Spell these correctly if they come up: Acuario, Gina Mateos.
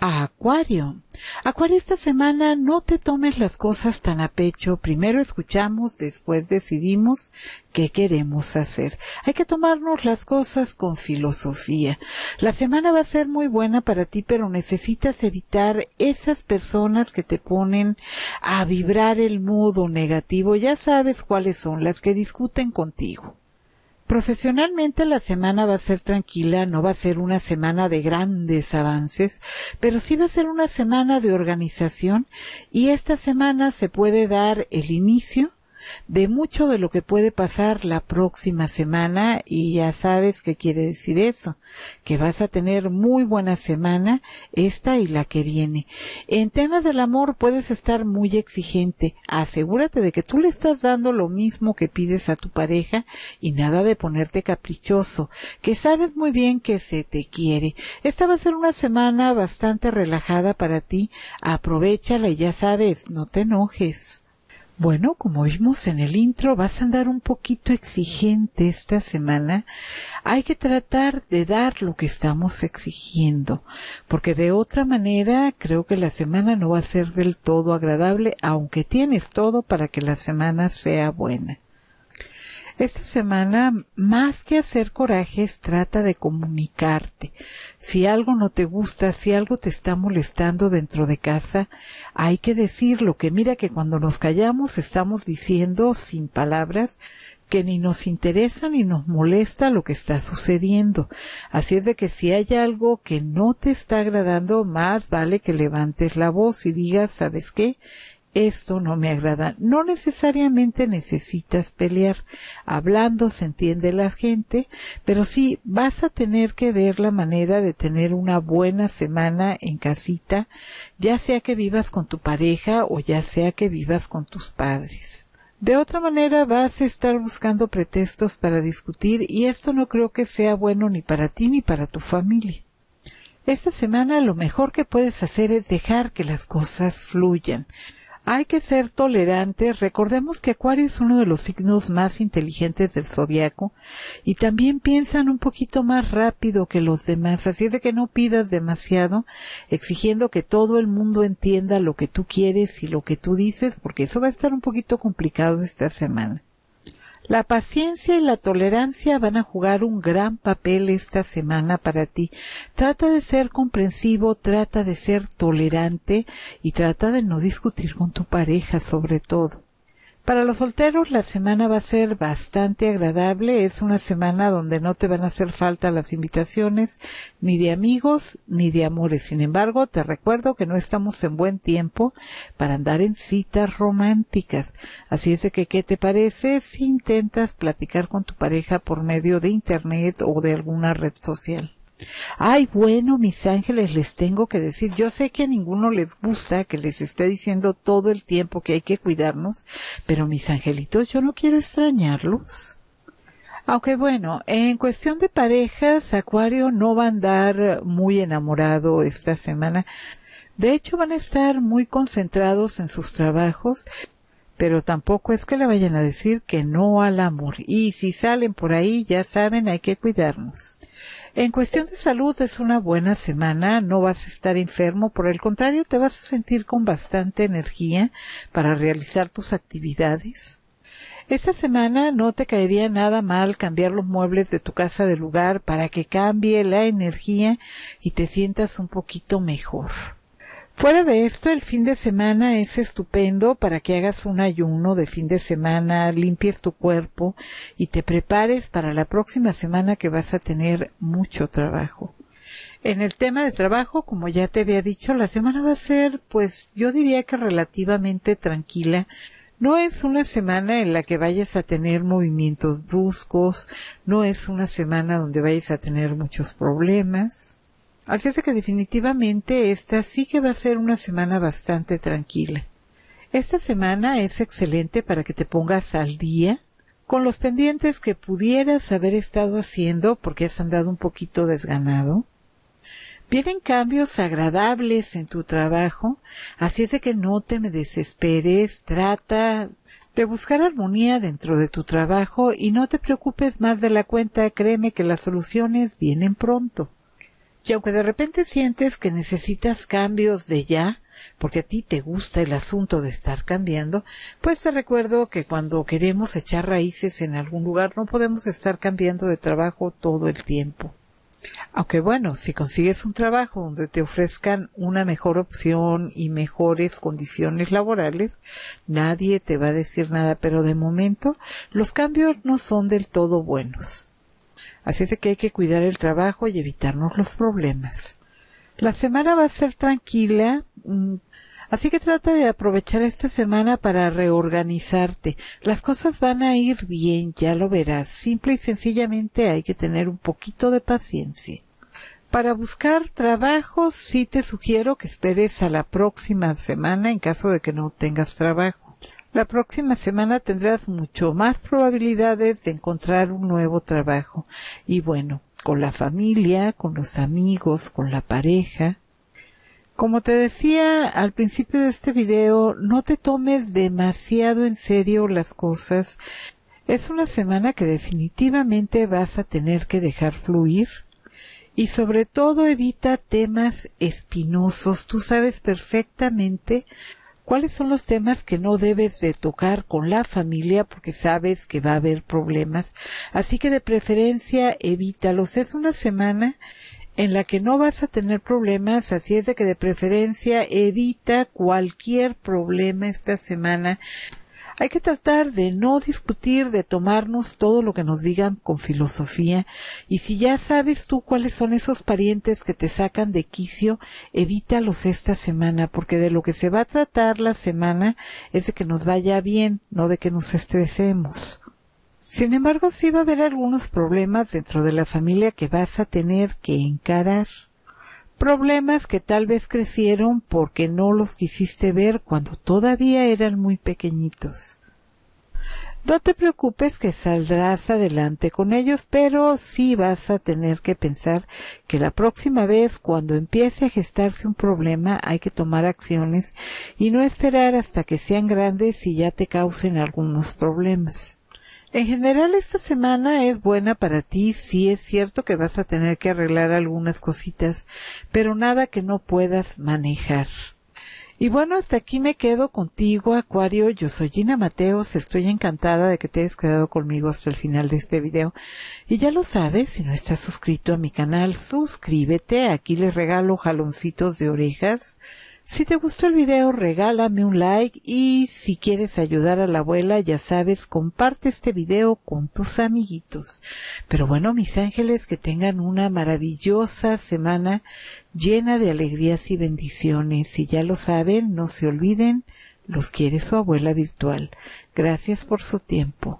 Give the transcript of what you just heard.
a Acuario. Acuario, esta semana no te tomes las cosas tan a pecho. Primero escuchamos, después decidimos qué queremos hacer. Hay que tomarnos las cosas con filosofía. La semana va a ser muy buena para ti, pero necesitas evitar esas personas que te ponen a vibrar el modo negativo. Ya sabes cuáles son, las que discuten contigo. Profesionalmente la semana va a ser tranquila, no va a ser una semana de grandes avances, pero sí va a ser una semana de organización, y esta semana se puede dar el inicio de mucho de lo que puede pasar la próxima semana, y ya sabes qué quiere decir eso, que vas a tener muy buena semana esta y la que viene. En temas del amor puedes estar muy exigente. Asegúrate de que tú le estás dando lo mismo que pides a tu pareja y nada de ponerte caprichoso, que sabes muy bien que se te quiere. Esta va a ser una semana bastante relajada para ti. Aprovéchala y ya sabes, no te enojes. Bueno, como vimos en el intro, vas a andar un poquito exigente esta semana. Hay que tratar de dar lo que estamos exigiendo, porque de otra manera creo que la semana no va a ser del todo agradable, aunque tienes todo para que la semana sea buena. Esta semana, más que hacer corajes, trata de comunicarte. Si algo no te gusta, si algo te está molestando dentro de casa, hay que decirlo, que mira que cuando nos callamos estamos diciendo sin palabras que ni nos interesa ni nos molesta lo que está sucediendo. Así es de que si hay algo que no te está agradando, más vale que levantes la voz y digas, ¿sabes qué? Esto no me agrada. No necesariamente necesitas pelear. Hablando se entiende la gente, pero sí vas a tener que ver la manera de tener una buena semana en casita, ya sea que vivas con tu pareja o ya sea que vivas con tus padres. De otra manera vas a estar buscando pretextos para discutir, y esto no creo que sea bueno ni para ti ni para tu familia. Esta semana lo mejor que puedes hacer es dejar que las cosas fluyan. Hay que ser tolerantes. Recordemos que Acuario es uno de los signos más inteligentes del zodiaco, y también piensan un poquito más rápido que los demás, así es de que no pidas demasiado exigiendo que todo el mundo entienda lo que tú quieres y lo que tú dices, porque eso va a estar un poquito complicado esta semana. La paciencia y la tolerancia van a jugar un gran papel esta semana para ti. Trata de ser comprensivo, trata de ser tolerante y trata de no discutir con tu pareja sobre todo. Para los solteros la semana va a ser bastante agradable. Es una semana donde no te van a hacer falta las invitaciones ni de amigos ni de amores. Sin embargo, te recuerdo que no estamos en buen tiempo para andar en citas románticas. Así es de que, ¿qué te parece si intentas platicar con tu pareja por medio de internet o de alguna red social? Ay, bueno, mis ángeles, les tengo que decir, yo sé que a ninguno les gusta que les esté diciendo todo el tiempo que hay que cuidarnos, pero mis angelitos, yo no quiero extrañarlos. Aunque bueno, en cuestión de parejas, Acuario no va a andar muy enamorado esta semana. De hecho, van a estar muy concentrados en sus trabajos, pero tampoco es que le vayan a decir que no al amor. Y si salen por ahí, ya saben, hay que cuidarnos. En cuestión de salud es una buena semana, no vas a estar enfermo, por el contrario, te vas a sentir con bastante energía para realizar tus actividades. Esta semana no te caería nada mal cambiar los muebles de tu casa de lugar para que cambie la energía y te sientas un poquito mejor. Fuera de esto, el fin de semana es estupendo para que hagas un ayuno de fin de semana, limpies tu cuerpo y te prepares para la próxima semana, que vas a tener mucho trabajo. En el tema de trabajo, como ya te había dicho, la semana va a ser, pues yo diría que relativamente tranquila. No es una semana en la que vayas a tener movimientos bruscos, no es una semana donde vayas a tener muchos problemas. Así es que definitivamente esta sí que va a ser una semana bastante tranquila. Esta semana es excelente para que te pongas al día con los pendientes que pudieras haber estado haciendo porque has andado un poquito desganado. Vienen cambios agradables en tu trabajo, así es que no te me desesperes, trata de buscar armonía dentro de tu trabajo y no te preocupes más de la cuenta, créeme que las soluciones vienen pronto. Y aunque de repente sientes que necesitas cambios de ya, porque a ti te gusta el asunto de estar cambiando, pues te recuerdo que cuando queremos echar raíces en algún lugar no podemos estar cambiando de trabajo todo el tiempo. Aunque bueno, si consigues un trabajo donde te ofrezcan una mejor opción y mejores condiciones laborales, nadie te va a decir nada, pero de momento los cambios no son del todo buenos. Así es que hay que cuidar el trabajo y evitarnos los problemas. La semana va a ser tranquila, así que trata de aprovechar esta semana para reorganizarte. Las cosas van a ir bien, ya lo verás. Simple y sencillamente hay que tener un poquito de paciencia. Para buscar trabajo, sí te sugiero que esperes a la próxima semana en caso de que no tengas trabajo. La próxima semana tendrás mucho más probabilidades de encontrar un nuevo trabajo. Y bueno, con la familia, con los amigos, con la pareja. Como te decía al principio de este video, no te tomes demasiado en serio las cosas. Es una semana que definitivamente vas a tener que dejar fluir. Y sobre todo evita temas espinosos. Tú sabes perfectamente cuáles son los temas que no debes de tocar con la familia porque sabes que va a haber problemas. Así que de preferencia evítalos. Es una semana en la que no vas a tener problemas, así es de que de preferencia evita cualquier problema esta semana. Hay que tratar de no discutir, de tomarnos todo lo que nos digan con filosofía. Y si ya sabes tú cuáles son esos parientes que te sacan de quicio, evítalos esta semana, porque de lo que se va a tratar la semana es de que nos vaya bien, no de que nos estresemos. Sin embargo, sí va a haber algunos problemas dentro de la familia que vas a tener que encarar. Problemas que tal vez crecieron porque no los quisiste ver cuando todavía eran muy pequeñitos. No te preocupes que saldrás adelante con ellos, pero sí vas a tener que pensar que la próxima vez cuando empiece a gestarse un problema hay que tomar acciones y no esperar hasta que sean grandes y ya te causen algunos problemas. En general, esta semana es buena para ti. Sí es cierto que vas a tener que arreglar algunas cositas, pero nada que no puedas manejar. Y bueno, hasta aquí me quedo contigo, Acuario. Yo soy Gina Mateos. Estoy encantada de que te hayas quedado conmigo hasta el final de este video. Y ya lo sabes, si no estás suscrito a mi canal, suscríbete. Aquí les regalo jaloncitos de orejas. Si te gustó el video, regálame un like y si quieres ayudar a la abuela, ya sabes, comparte este video con tus amiguitos. Pero bueno, mis ángeles, que tengan una maravillosa semana llena de alegrías y bendiciones. Y ya lo saben, no se olviden, los quiere su abuela virtual. Gracias por su tiempo.